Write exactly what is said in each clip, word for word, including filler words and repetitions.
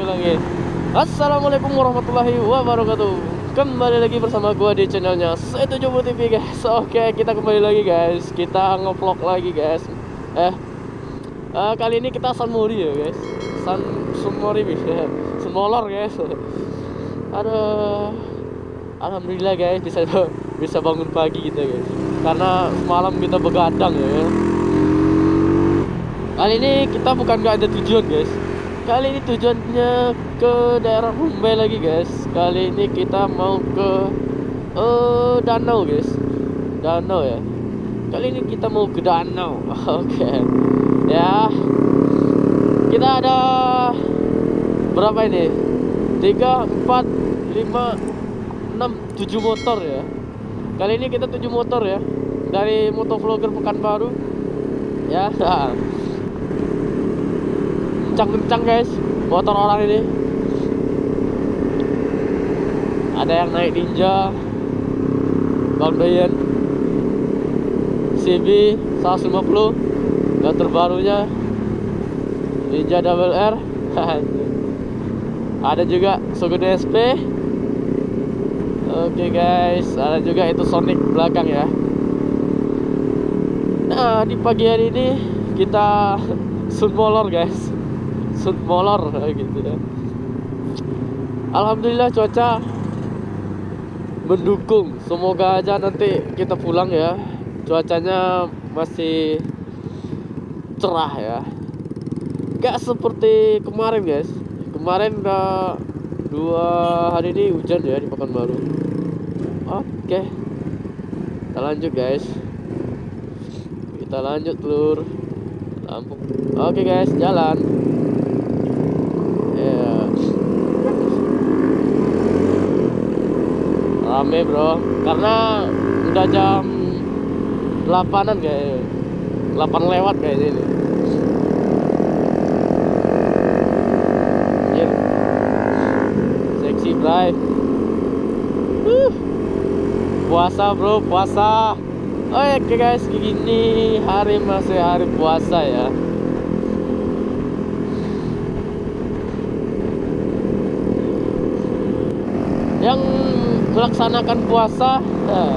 ulangi ulangi Assalamualaikum warahmatullahi wabarakatuh. Kembali lagi bersama gua di channelnya C seventy T V guys. Oke, kita kembali lagi guys. Kita ngevlog lagi guys. Eh uh, Kali ini kita SANMORI ya guys. SANMORI bisa Semolor guys. Aduh, alhamdulillah guys bisa bisa bangun pagi gitu guys. Karena semalam kita begadang ya. Kali ini kita bukan gak ada tujuan guys. Kali ini tujuannya ke daerah Rumbai lagi guys. Kali ini kita mau ke uh, danau guys. Danau ya. Kali ini kita mau ke danau. Oke. Okay. Ya. Kita ada berapa ini? tiga, empat, lima, enam, tujuh motor ya. Kali ini kita tujuh motor ya. Dari motovlogger Pekanbaru. Ya. Kencang-kencang guys motor orang ini. Ada yang naik Ninja Bombayen C B seratus lima puluh, yang terbarunya Ninja Double R. Ada juga Suga D S P. Oke guys, ada juga itu Sonic belakang ya. Nah di pagi hari ini kita sunbolor guys, molor gitu ya. Alhamdulillah cuaca mendukung. Semoga aja nanti kita pulang ya. Cuacanya masih cerah ya. Gak seperti kemarin guys. Kemarin udah dua hari ini hujan ya di Pekanbaru. Oke. Kita lanjut guys. Kita lanjut telur. Lampung. Oke guys, jalan. Rame bro, karena udah jam delapanan kayaknya, delapan lewat kayaknya ini. Anjir, seksi drive. Uh. Puasa bro, puasa. Oke guys, ini hari masih hari puasa ya. Yang melaksanakan puasa ya.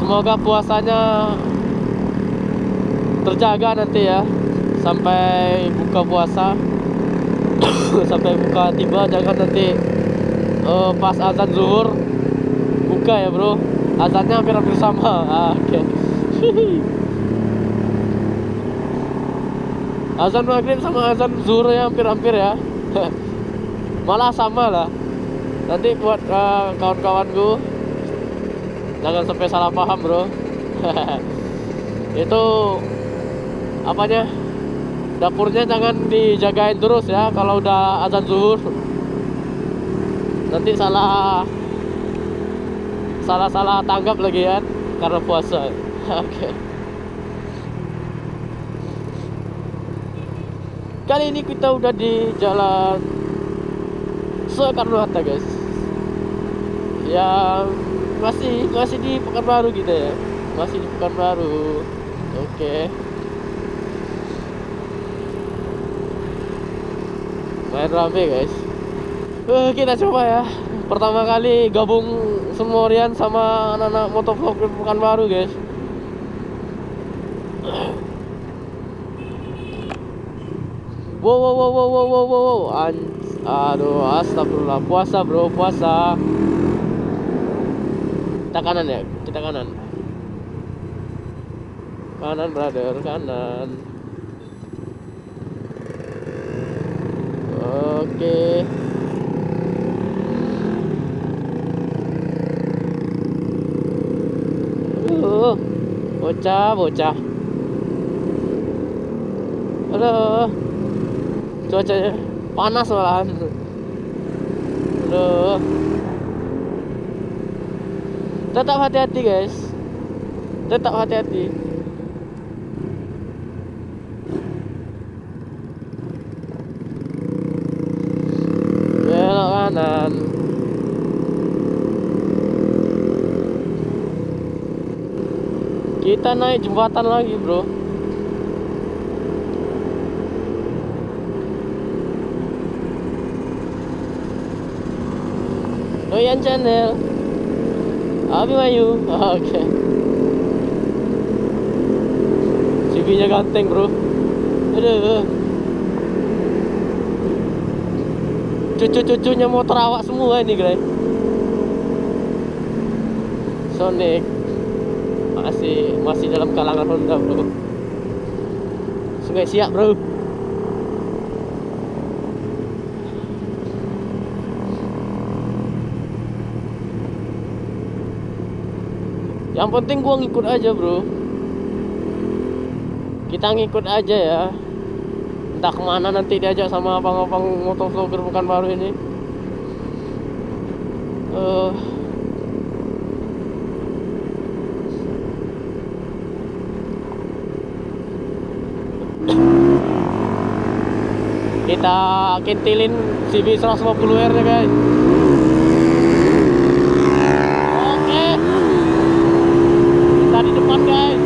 Semoga puasanya terjaga nanti ya. Sampai buka puasa sampai buka tiba. Jangan nanti uh, pas azan zuhur buka ya bro. Azannya hampir-hampir sama. ah, Oke okay. Azan maghrib sama azan zuhur ya hampir-hampir ya. Malah sama lah. Nanti buat uh, kawan-kawan gue jangan sampai salah paham bro. Itu apanya, dapurnya jangan dijagain terus ya. Kalau udah azan zuhur nanti salah salah-salah tanggap lagi ya, karena puasa. Oke okay. Kali ini kita udah di jalan Soekarno Hatta guys, yang masih masih di Pekanbaru gitu ya, masih di Pekanbaru. Oke okay. Main rame guys. uh, Kita coba ya, pertama kali gabung semorian sama anak-anak motovlog di Pekanbaru guys. Wow wow wow wow wow wow, wow. Anjir. Aduh, astagfirullah. Puasa bro, puasa. Kita kanan ya, kita kanan. Kanan brother, kanan. Oke. Uh, bocah, bocah. Halo. Cuacanya panas malahan. Aduh. Tetap hati-hati guys. Tetap hati-hati. Belok kanan. Kita naik jembatan lagi bro. Noyan Channel, Abimayu. Oke, okay. C B-nya ganteng bro. Aduh, cucu-cucunya mau terawak semua ini guys. Sonic masih masih dalam kalangan Honda bro. Sungai Siak bro. Yang penting gua ngikut aja bro. Kita ngikut aja ya. Entah kemana nanti diajak sama abang-abang motovlogger Pekanbaru ini. Uh. Kita kintilin C B seratus lima puluh R ya guys. Oke, kita di depan guys.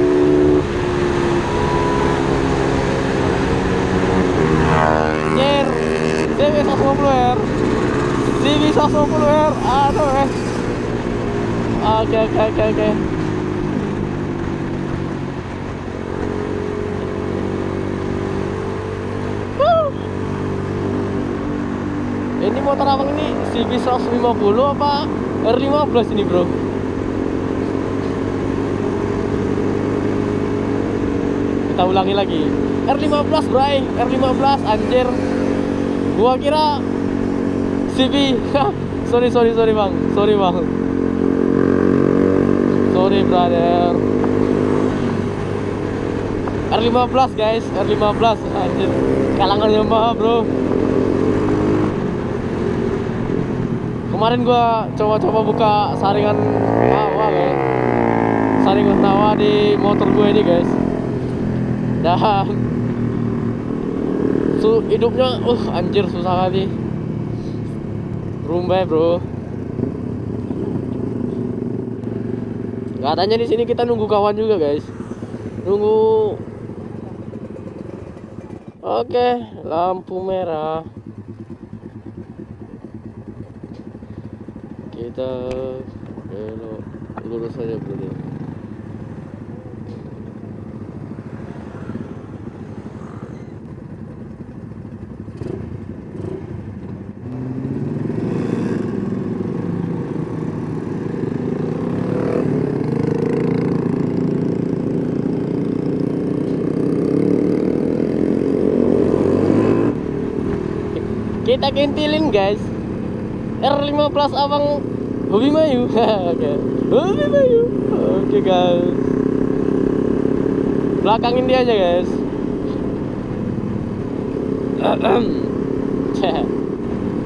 Anjir, C B seratus lima puluh R, C B seratus lima puluh R, aduh guys. Oke oke oke oke. Ini motor abang ini C B seratus lima puluh apa R lima belas ini bro? Kita ulangi lagi, R lima belas bro, R lima belas anjir. Gua kira C B. Sorry sorry sorry bang, sorry bang, sorry brother. R lima belas guys, R lima belas anjir, kalangan yang mahal bro. Kemarin gua coba-coba buka saringan awal ya, saringan awal di motor gue ini guys. Dan su hidupnya, uh anjir susah kali. Rumbai bro. Katanya di sini kita nunggu kawan juga guys. Nunggu. Oke, lampu merah. Kita belok lurus saja bro. Kita kintilin guys R lima belas abang Hobi Mayu. Oke, Hobi Mayu. Oke guys, belakangin dia aja guys.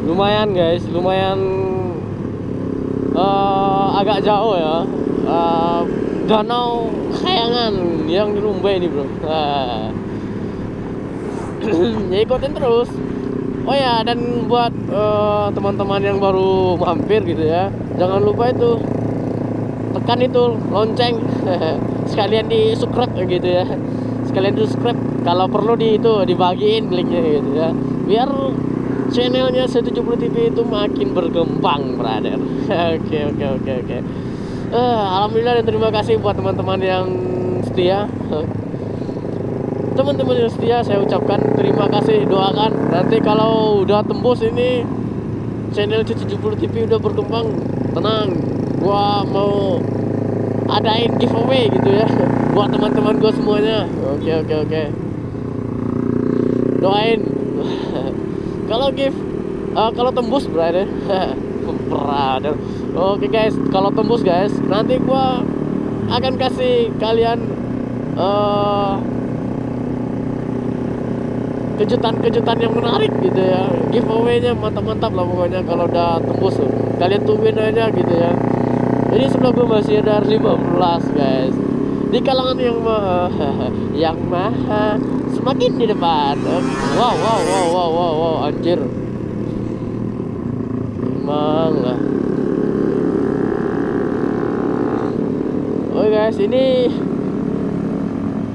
Lumayan guys, lumayan uh, agak jauh ya. uh, Danau Kayangan yang di Rumbai ini bro. Ya ikutin terus. Oh ya, dan buat teman-teman uh, yang baru mampir gitu ya, jangan lupa itu tekan itu lonceng. Sekalian di subscribe gitu ya, sekalian di subscribe kalau perlu di itu dibagiin linknya gitu ya, biar channelnya C tujuh puluh T V itu makin berkembang brother. Oke oke oke oke. Alhamdulillah dan terima kasih buat teman-teman yang setia. Teman-teman yang setia saya ucapkan terima kasih, doakan nanti kalau udah tembus ini channel C tujuh puluh T V udah berkembang, tenang gua mau adain giveaway gitu ya buat teman-teman gua semuanya. Oke oke oke, doain. Kalau give uh, kalau tembus brother. Brother. Oke guys, kalau tembus guys nanti gua akan kasih kalian uh, kejutan-kejutan yang menarik gitu ya, giveaway-nya mantap-mantap lah pokoknya kalau udah tembus. Kalian tungguin aja gitu ya. Ini sebelah gue masih ada R lima belas guys, di kalangan yang maha, yang maha semakin di depan. Wow wow wow wow wow, wow. Anjir emang lah. Oke guys, ini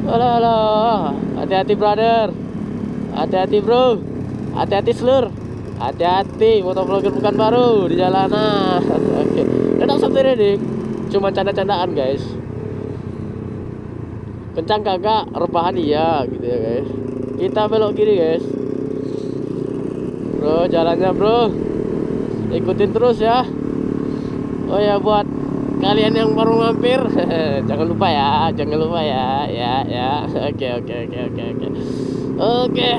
alah alah, hati-hati brother, hati-hati bro, hati-hati seluruh. Hati-hati motovlogger Pekanbaru di jalanan. Oke, tetap santai deh, cuma canda-candaan guys. Kencang kagak, rebahan iya gitu ya guys. Kita belok kiri guys. Bro, jalannya bro, ikutin terus ya. Oh ya, buat kalian yang baru mampir, jangan lupa ya, jangan lupa ya, ya ya. Oke oke oke oke oke. Oke,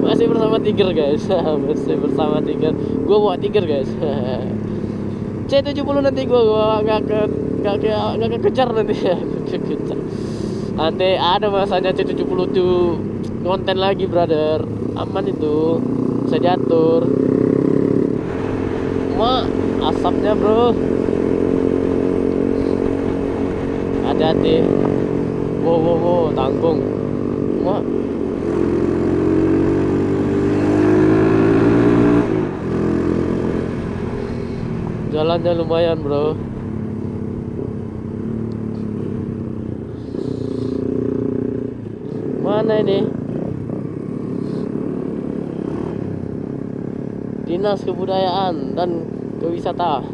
masih bersama Tiger guys, masih bersama Tiger. Gue bawa Tiger guys. C tujuh puluh nanti gue gua nggak ke nggak ke nggak kekejar nanti ya. Nanti ada masanya C tujuh puluh tuh konten lagi brother, aman itu, bisa diatur. Mak, asapnya bro, hati-hati. Wow wow wow, tanggung. Mak, jalannya lumayan bro. Mana ini? Dinas Kebudayaan dan Kewisata.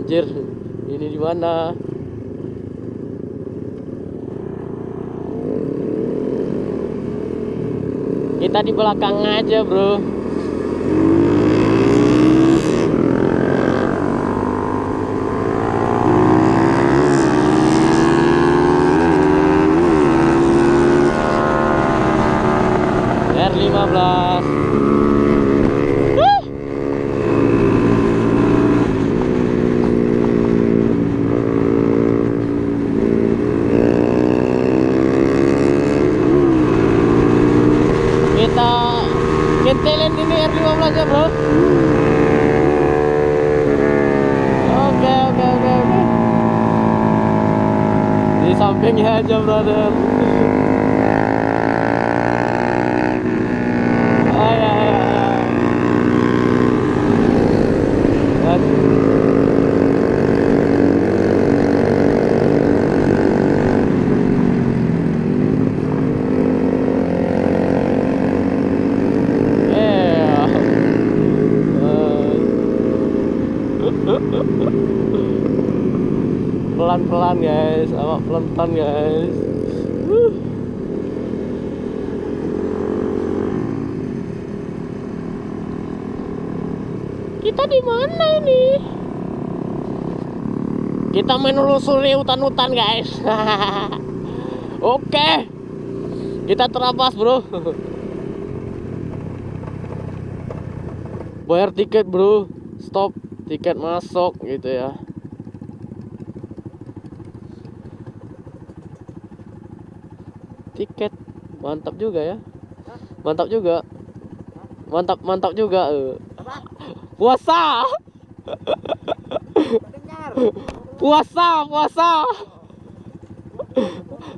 Anjir, ini di mana? Kita di belakang aja, bro. Sampingnya aja brother. Oh, ya, ya, ya. Dan... yeah. Pelan-pelan guys, awak pelan-pelan guys. Wuh. Kita di mana ini? Kita menelusuri hutan-hutan guys. Oke, kita terabas bro. Bayar tiket bro, stop tiket masuk gitu ya. Tiket mantap juga ya. Hah? Mantap juga. Hah? Mantap mantap juga. Apa? Puasa. Puasa puasa.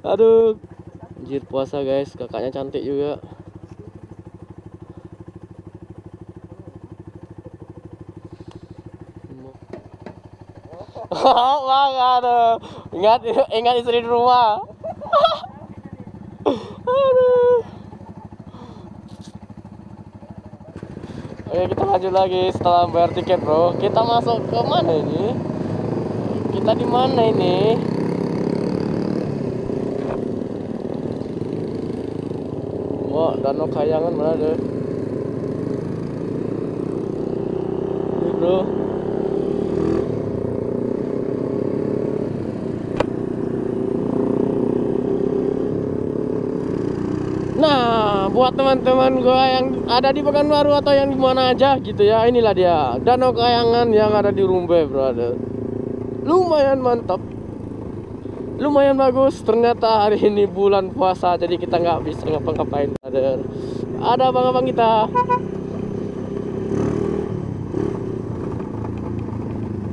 Aduh, anjir puasa guys. Kakaknya cantik juga. Oh enggak ada. Ingat ingat istri di rumah. Oke, kita lanjut lagi setelah bayar tiket bro. Kita masuk ke mana ini? Kita di mana ini? Wah, Danau Kayangan mana deh? Ini bro. Nah, buat teman-teman gue yang ada di Pekanbaru atau yang di mana aja gitu ya, inilah dia Danau Kayangan yang ada di Rumbai brother. Lumayan mantap, lumayan bagus. Ternyata hari ini bulan puasa, jadi kita nggak bisa ngapa-ngapain brother. Ada abang-abang kita.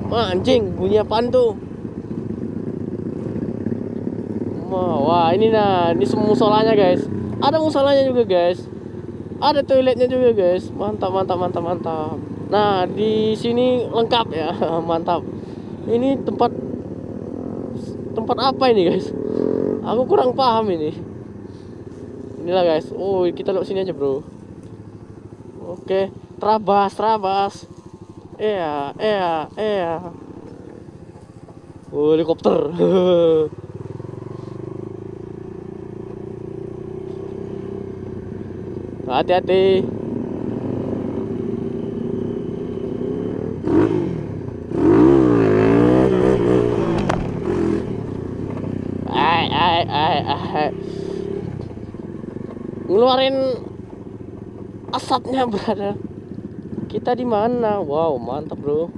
Mancing, bunyi apaan tuh? Wah, ini nah, ini semua musolanya guys. Ada musolanya juga guys. Ada toiletnya juga guys. Mantap mantap mantap mantap. Nah, di sini lengkap ya. Mantap. Ini tempat tempat apa ini guys? Aku kurang paham ini. Ini Inilah guys. Oh, kita lewat sini aja, bro. Oke, terabas, terabas. Iya, iya, iya. Oh, helikopter. Hati-hati. Ai ai ai ai. Ngeluarin asapnya, brother. Kita di mana? Wow, mantap, bro.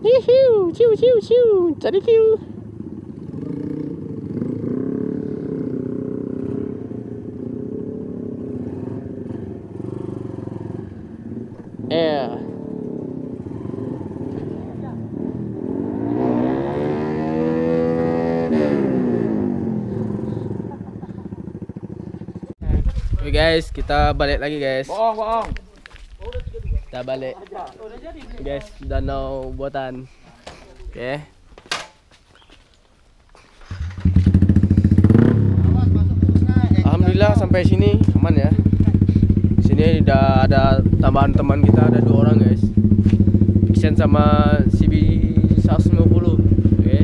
Hiu, ciu ciu ciu. Tadi ciu. Yeah. Oke guys, kita balik lagi guys. Boong, boong. Kita balik, guys. Danau Botan. Oke. Okay. Alhamdulillah sampai sini aman ya. Sini udah ada tambahan teman kita, ada dua orang guys, Iksen sama C B seratus lima puluh. Oke,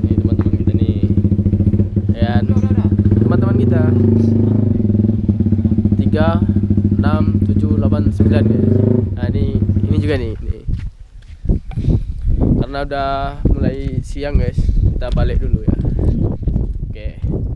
ini teman-teman kita nih, dan teman-teman kita tiga enam tujuh delapan sembilan guys. Nah ini, ini juga nih, nih karena udah mulai siang guys, kita balik dulu ya. Oke.